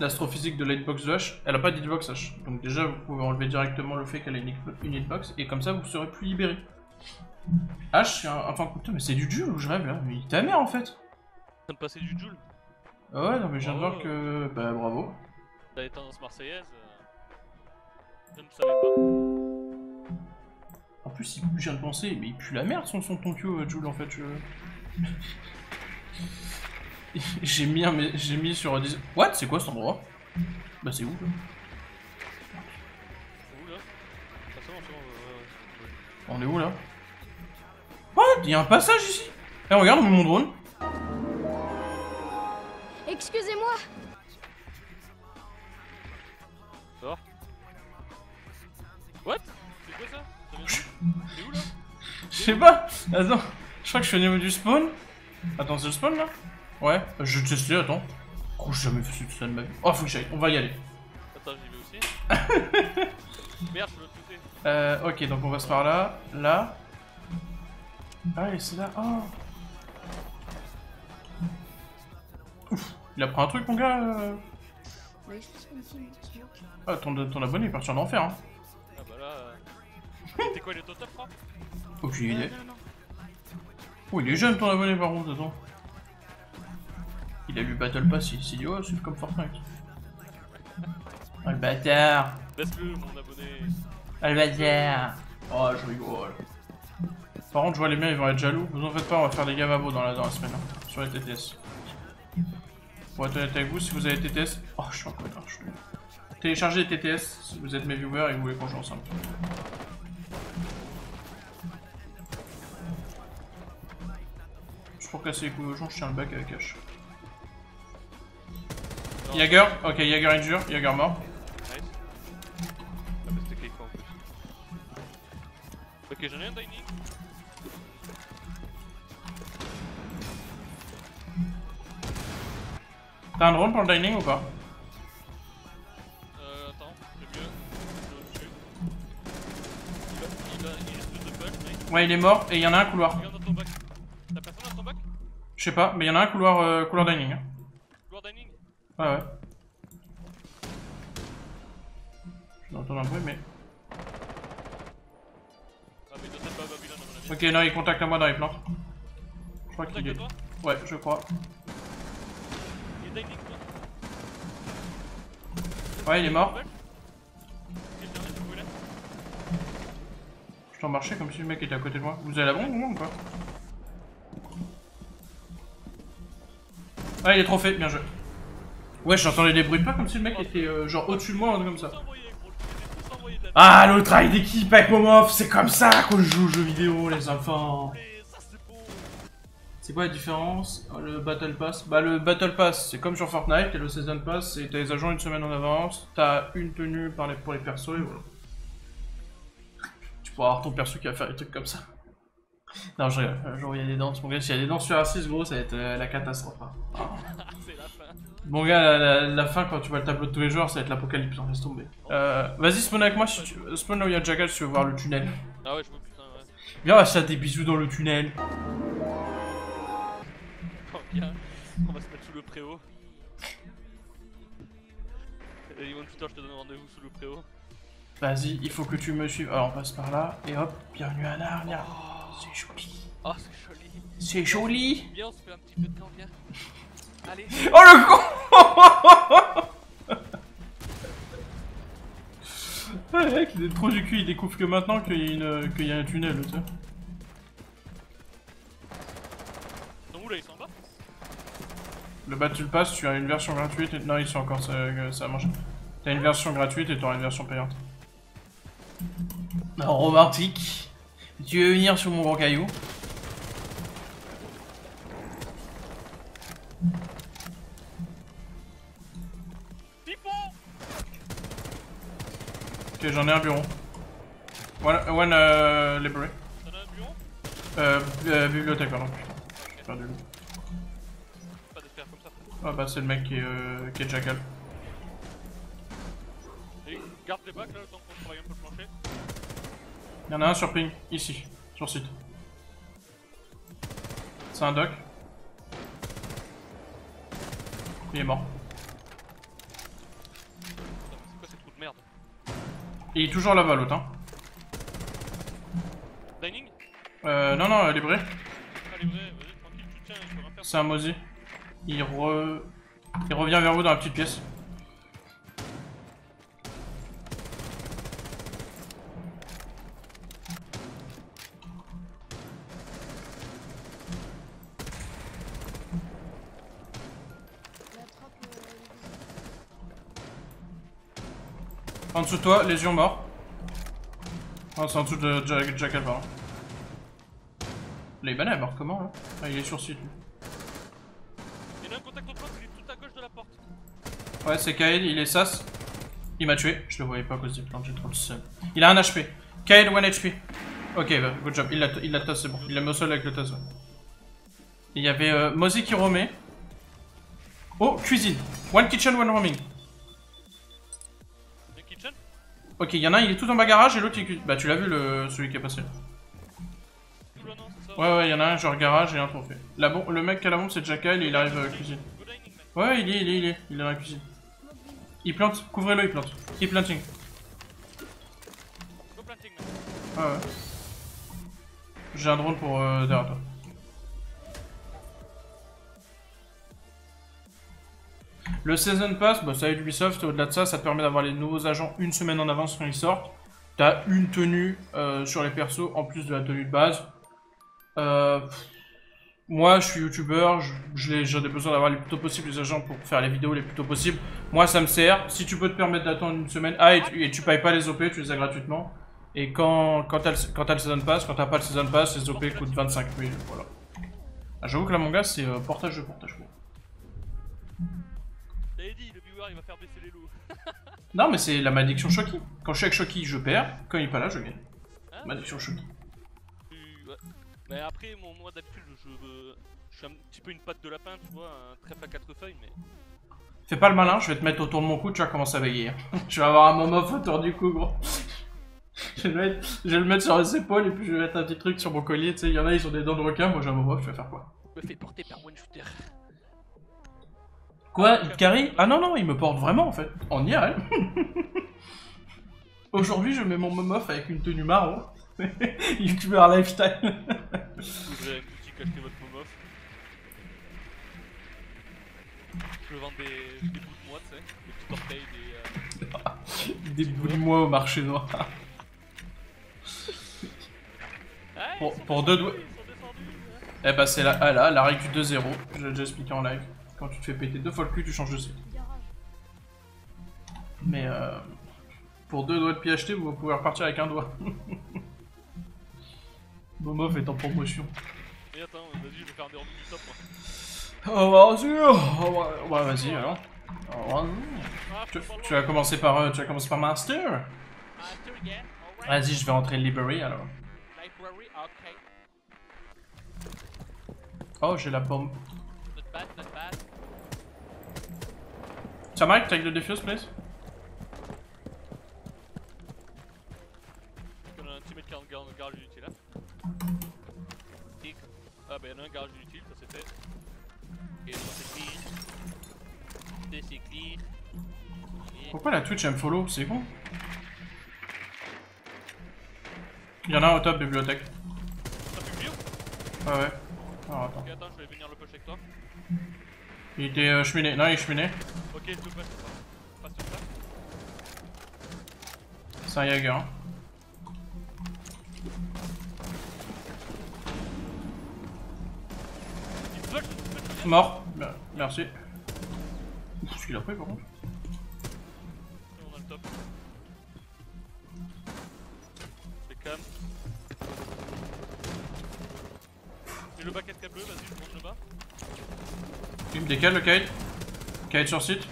l'astrophysique de la hitbox de H, elle n'a pas d'hitbox H. Donc déjà vous pouvez enlever directement le fait qu'elle ait une hitbox et comme ça vous serez plus libéré. H, enfin putain mais c'est du Joule ou je rêve là, mais ta mère en fait. Ça me passait du Joule. Ah ouais non mais je viens de voir que... Bah bravo. T'as des tendances marseillaises, je ne savais pas. En plus il pue, je viens de penser, mais il pue la merde son tonkyo Joule en fait. J'ai mis, sur... What? C'est quoi cet endroit? Bah c'est où là? C'est où là? On est où là? What? Y'a un passage ici? Eh regarde mon drone. Excusez-moi. Sors. What? C'est quoi ça? C'est où là? Je sais pas. Attends. Je crois que je suis au niveau du spawn. Attends, c'est le spawn là? Ouais, je vais tester, attends. Oh, j'ai jamais fait ça de ma vie. Oh, faut que j'aille, on va y aller. Attends, j'y vais aussi. Merde, je veux te pousser. Ok, donc on passe par là, là. Ah, et c'est là, oh. Ouf, il a pris un truc, mon gars. Ah, ton abonné est parti en enfer, hein. Ah, bah là. C'était quoi, il est au top 3? Aucune idée. Oh, il est jeune, ton abonné, par contre, attends. Il a lu Battle Pass, il s'est dit oh c'est comme Fortnite. Albater. Baisse-le mon abonné. Albater. Oh je rigole. Par contre je vois les miens ils vont être jaloux. Vous en faites pas, on va faire des gavabos dans la semaine hein, sur les TTS. Pour être honnête avec vous, si vous avez TTS... Oh je suis un connard, je suis... Téléchargez les TTS si vous êtes mes viewers et vous voulez qu'on joue ensemble. Juste pour casser les couilles aux gens, je tiens le bac avec H. Jäger, ok, Jäger injure, Jäger mort. Nice. Ah, mais c'était cliquant en plus. Ok, j'en ai un dining. T'as un drone pour le dining ou pas? Attends, j'ai mieux. Je le tue. Il reste deux bugs, mec. Ouais, il est mort et il y en a un couloir. Regarde dans ton bac. T'as personne dans ton bac? Je sais pas, mais il y en a un couloir, couloir dining. Hein. Couloir dining? Ouais ouais. Je l'entends un bruit mais... Ah mais t'as pas Babylon à mon avis. Ok non il contacte à moi dans les plantes. Je crois qu'il est... Ouais je crois. Il est dining toi? Ouais il est mort. Je t'en marchais comme si le mec était à côté de moi. Vous avez la bombe au moins ou quoi? Ah il est trop fait, bien joué. Ouais, j'entendais des bruits de pas comme si le mec était genre au-dessus de moi, un truc comme ça. Ah, le travail d'équipe avec MomoF, c'est comme ça qu'on joue aux jeux vidéo, les enfants. C'est quoi la différence? Le Battle Pass? Bah, le Battle Pass, c'est comme sur Fortnite, et le Season Pass, c'est t'as les agents une semaine en avance, t'as une tenue pour les persos, et voilà. Tu pourras avoir ton perso qui va faire des trucs comme ça. Non, je rigole, un jour il y a des danses, mon gars, s'il y a des danses sur R6, gros, ça va être la catastrophe. Hein. Bon gars, la fin quand tu vois le tableau de tous les joueurs, ça va être l'apocalypse, on laisse tomber. Vas-y, spawn avec moi, si tu... spawn là où il y a Jackal si tu veux voir le tunnel. Ah ouais, je vois putain, ouais. Viens, on va se faire des bisous dans le tunnel. Oh bien, on va se mettre sous le préau. OneShooter, je te donne rendez-vous sous le préau. Vas-y, il faut que tu me suives. Alors on passe par là, et hop, bienvenue à Narnia. Oh, c'est joli. Oh, c'est joli. C'est joli. Viens, on se fait un petit peu de temps, viens. Allez. Oh le con. Ah le mec il est trop du cul, il découvre que maintenant qu'il y a un tunnel tu sais. Non où là, ils sont en bas? Le Battle Pass, tu as une version gratuite et... Non ils sont encore, ça a mangé. T'as une version gratuite et t'auras une version payante. Non, romantique. Tu veux venir sur mon grand caillou? Ok, j'en ai un bureau. Library. T'en as un bureau? Bibliothèque, pardon. J'ai perdu le. Pas d'espère comme ça. Ah bah c'est le mec qui est Jackal. Et garde les bacs là, le temps qu'on travaille un peu le plancher. Y'en a un sur ping, ici, sur site. C'est un doc. Il est mort. Il est toujours là-bas l'autre hein. Dining? Non non, libré. Ah libré, vas-y tranquille, tu tiens, je peux rien faire. C'est un Mozzie. Il revient vers vous dans la petite pièce. En dessous de toi, lésion mort. Ah, c'est en dessous de Jackal, pardon. Là, il est banal, mort comment là? Ah, il est sur site. Il y en a un contact au poste, il est tout à gauche de la porte. Ouais, c'est Kaid, il est sas. Il m'a tué, je le voyais pas à cause des plantes, j'ai trop le seum. Il a un HP. Kaid, 1 HP. Ok, bah, good job, il l'a tasse, c'est bon. Il l'a mis au sol avec le tasse. Ouais. Il y avait Mozzie qui remet. Oh, cuisine. One kitchen, one roaming. Ok, il y en a un, il est tout en bas garage et l'autre il est... Bah tu l'as vu le... celui qui est passé. Ouais ouais, il y en a un genre garage et un trophée. La bombe... Le mec qui a la bombe c'est Jackal et il arrive à la cuisine. Ouais, il est dans la cuisine. Il plante, couvrez-le, il plante. Keep planting. Ah ouais. J'ai un drone pour derrière toi. Le Season Pass, bah, ça aide Ubisoft, au-delà de ça, ça te permet d'avoir les nouveaux agents une semaine en avance quand ils sortent. T'as une tenue sur les persos en plus de la tenue de base. Moi je suis youtubeur, j'ai besoin d'avoir le plus tôt possible les agents pour faire les vidéos les plus tôt possible. Moi ça me sert, si tu peux te permettre d'attendre une semaine, ah et tu payes pas les OP, tu les as gratuitement. Et quand t'as le Season Pass, quand t'as pas le Season Pass, les OP coûtent 25 000, voilà. Ah, j'avoue que là mon gars c'est portage de portage. Dit, le viewer il va faire baisser les loups. Non mais c'est la malédiction Shoki. Quand je suis avec Shoki je perds, quand il est pas là je gagne. Hein, malédiction Shoki. Ouais. Mais après moi d'habitude je suis un petit peu une patte de lapin, tu vois, un trèfle à 4 feuilles mais... Fais pas le malin, je vais te mettre autour de mon cou, tu vas commencer à veiller. Je vais avoir un MomoF autour du cou gros. je vais le mettre sur les épaules et puis je vais mettre un petit truc sur mon collier, tu sais, il y en a ils ont des dents de requin, moi j'ai un MomoF, je vais faire quoi? Je me fais porter par OneShooter. Quoi? Il te carry? Ah non, non, il me porte vraiment en fait. En IRL. Aujourd'hui, je mets mon momof avec une tenue marron. YouTubeur lifestyle. Vous avez boutique, achetez votre momof. Je vends des bouts de moi, tu sais. Des petits orteils, des bouts de moi au marché noir. Ah, pour deux doigts. Eh bah, c'est la règle du 2-0. Je l'ai déjà expliqué en live. Quand tu te fais péter 2 fois le cul, tu changes de site. Mais pour 2 doigts de pied achetés, vous pouvez repartir avec 1 doigt. Momof est en promotion. Mais attends, vas-y, je vais faire des ordres du top. Oh vas-y, ouais vas-y alors. Tu vas commencer par Master. Vas-y, je vais rentrer Library alors. Oh, j'ai la bombe. Ça Mike, take the defuse, please. Il y en a un teammate qui est en garage inutile là. Ah bah il y en a un garage inutile, ça c'est fait. Ok, c'est clean. C'est clean. Pourquoi la Twitch elle me follow? C'est con. Il y en a un au top bibliothèque. T'as plus bio? Ah ouais. Alors attends. Ok, attends, je vais venir le push avec toi. Il était cheminé, non il est cheminé. Ok, je te passe sur ça. C'est un Jäger hein. Mort, bien, merci. Qu'est-ce qu'il a pris par contre? On a le top. C'est calme. J'ai le bac à câble bleu, vas-y je monte le bas. Il me décale le Kaid. Kaid sur site.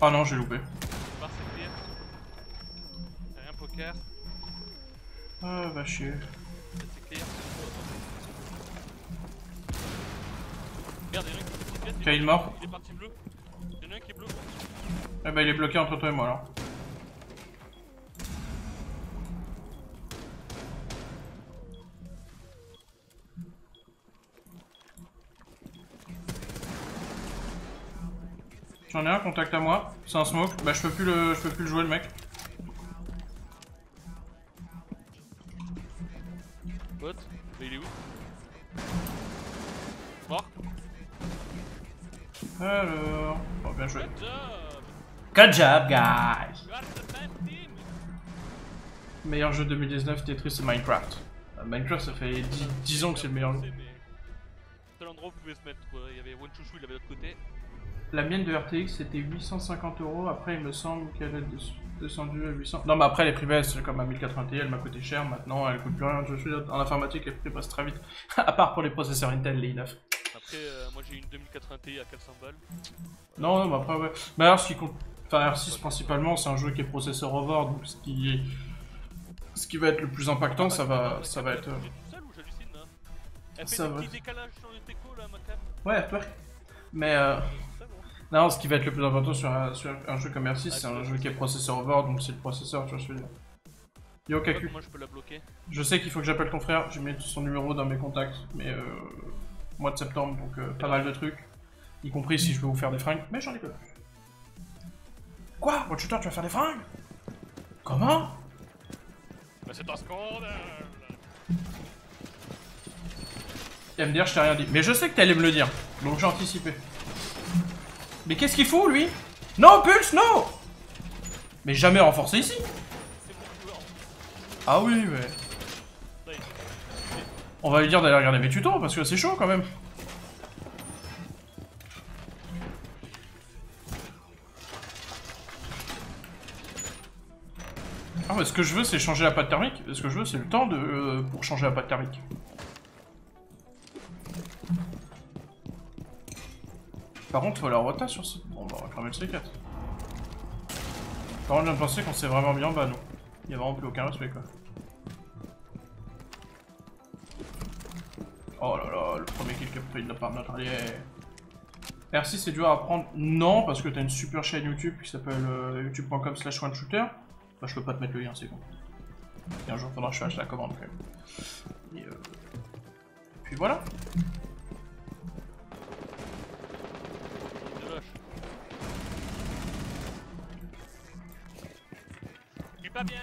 Ah non, j'ai loupé. T'as rien poker. Ah va chier. Kaid mort. Il est parti bleu. Il y en a un qui est bleu. Eh bah il est bloqué entre toi et moi alors. J'en ai un, contact à moi, c'est un smoke, bah je peux plus le jouer le mec. Alors, oh, bien joué. Good job, guys. Meilleur jeu 2019, Tetris et Minecraft. Minecraft, ça fait 10 ans que c'est le meilleur jeu. Quel endroit vous pouvez se mettre quoi. Il y avait OneShooter, il avait l'autre côté. La mienne de RTX c'était 850 €. Après, il me semble qu'elle est descendue à 800. Non, mais après, les prix baissent comme à 1080T, elle m'a coûté cher. Maintenant, elle coûte plus rien. Je suis en informatique, les prix passent très vite. À part pour les processeurs Intel, les i9. Après, moi j'ai une 2080T à 400 balles. Non, non, mais après, ouais. Mais alors, ce qui compte. Enfin, R6 principalement, c'est un jeu qui est processeur over. Donc, ce qui va être le plus impactant, ça va être. Ça va. Ouais, twerk. Mais non, ce qui va être le plus important sur un jeu comme R6, c'est un jeu qui est processeur over, donc c'est le processeur, tu vois ce que je veux dire. Yo Kaku. Moi je peux la bloquer. Je sais qu'il faut que j'appelle ton frère, je mets son numéro dans mes contacts, mais mois de septembre, donc pas mal de trucs, y compris si je peux vous faire des fringues, mais j'en ai pas. Quoi? OneShooter, tu vas faire des fringues? Comment? Mais c'est un scandale. Il va me dire, je t'ai rien dit. Mais je sais que t'allais me le dire, donc j'ai anticipé. Mais qu'est-ce qu'il fout, lui? Non, Pulse, non! Mais jamais renforcé ici! Ah oui, mais... On va lui dire d'aller regarder mes tutos, parce que c'est chaud, quand même. Ah, mais ce que je veux, c'est changer la pâte thermique. Ce que je veux, c'est le temps de pour changer la pâte thermique. Par contre, faut la rota sur ce. Bon, bah, on va cramer le C4. Par contre, je viens de penser qu'on s'est vraiment mis en bas, non? Il n'y a vraiment plus aucun respect, quoi. Oh là là, le premier kill qu'a pris de la part de notre allié. R6, c'est dur à prendre. Non, parce que t'as une super chaîne YouTube qui s'appelle youtube.com/OneShooter. Bah, je peux pas te mettre le lien, c'est con. Et un jour, pendant que je fasse la commande, quand même. Et puis voilà. Bien.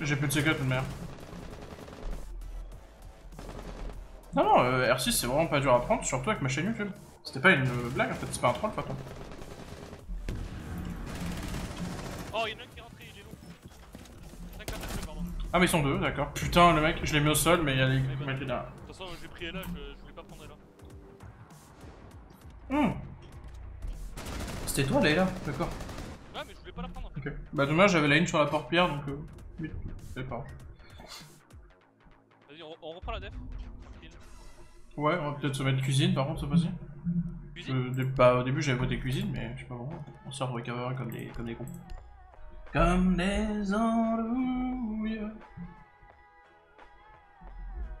J'ai plus de C4 de merde. Non non, R6 c'est vraiment pas dur à prendre, surtout avec ma chaîne YouTube. C'était pas une blague en fait, c'est pas un troll, papa. Ah mais ils sont deux, d'accord. Putain le mec, je l'ai mis au sol mais il y a les mecs derrière. De toute façon j'ai pris là, je voulais pas prendre là. Mmh. C'était toi là, d'accord. Ouais mais je voulais pas la prendre. Ok. Bah dommage, j'avais la ligne sur la porte pierre donc... Oui, c'est pas grave. Vas-y, on reprend la def. Ouais, on va peut-être se mettre cuisine par contre cette fois-ci. Cuisine bah, au début j'avais voté cuisine mais je sais pas pourquoi. On sort de recover comme des cons. Comme des enrouilles.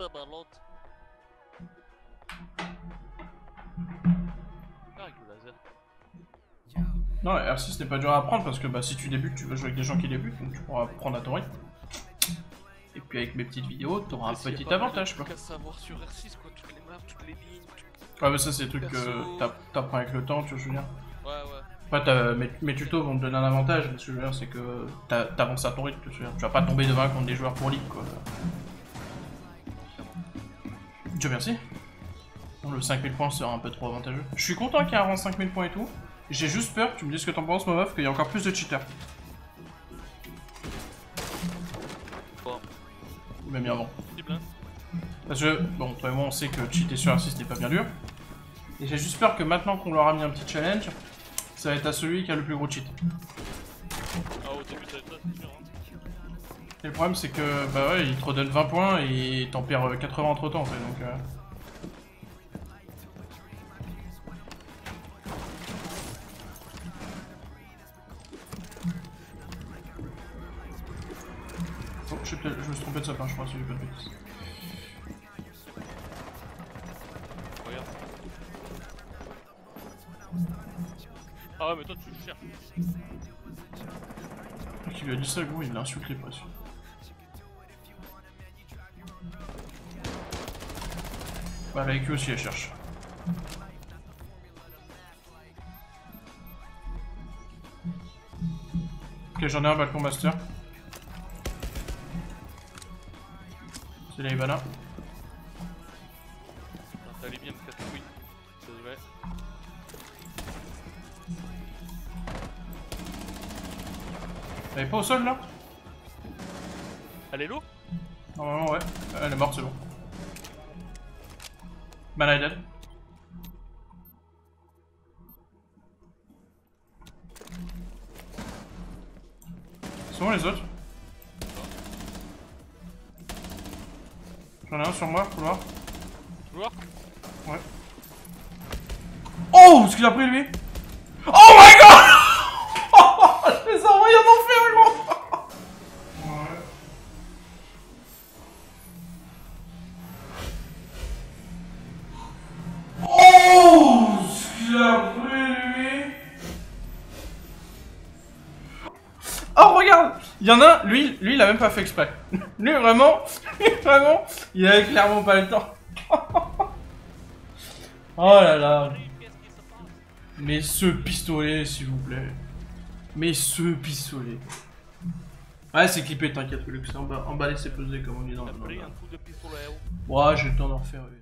Ah bah l'autre. Non, R6 n'est pas dur à apprendre parce que bah, si tu débutes, tu vas jouer avec des gens qui débutent donc tu pourras apprendre à ton rythme. Et puis avec mes petites vidéos, t'auras un petit avantage quoi. Savoir sur R6 quoi, toutes les maps, toutes les lignes. Ouais, mais ça, c'est des trucs que t'apprends avec le temps, tu vois, je veux dire. Ouais. Après, mes tutos vont te donner un avantage, mais ce que je veux dire, c'est que t'avances à ton rythme, tu vas pas tomber devant contre des joueurs pour ligue, quoi. Dieu merci. Bon, le 5000 points sera un peu trop avantageux. Je suis content qu'il y ait un rang 5000 points et tout. J'ai juste peur, tu me dis ce que t'en penses, MomoF, qu'il y a encore plus de cheaters. Bon. Même bien avant. Parce que, bon, toi et moi, on sait que cheater sur R6 n'est pas bien dur. Et j'ai juste peur que maintenant qu'on leur a mis un petit challenge, ça va être à celui qui a le plus gros cheat. Ah, au début, ça va être ça, c'est sûr. Et le problème, c'est que, bah ouais, il te redonne 20 points et t'en perds 80 entre temps, en fait, donc. Oh, je me suis trompé de sapin, je crois, si j'ai pas de bêtises. Ah ouais mais toi tu le cherches. Qui lui a dit ça gros, il l'a insulté presque. Bah la IQ aussi elle cherche. Ok, j'en ai un balcon master. C'est la Ivana. T'allais bien me casser, oui. Ça se voit. Elle est pas au sol là? Elle est low? Normalement ouais. Elle est morte, c'est bon. Mana est dead. Sont où les autres? J'en ai un sur moi, couloir. Couloir? Ouais. Oh, ce qu'il a pris lui! Oh my god! Oh, je les ai envoyés en enfer, gros! Ouais. Oh, ce qu'il a pris lui! Oh, regarde! Il y en a un, lui il a même pas fait exprès. Lui vraiment, il avait clairement pas le temps. Oh là là. Mais ce pistolet, s'il vous plaît. Mais ce pistolet. Ouais, c'est clippé, t'inquiète, Lux. Emballer, c'est pesé, comme on dit dans le monde. Ouais, j'ai le temps d'en refaire. Oui.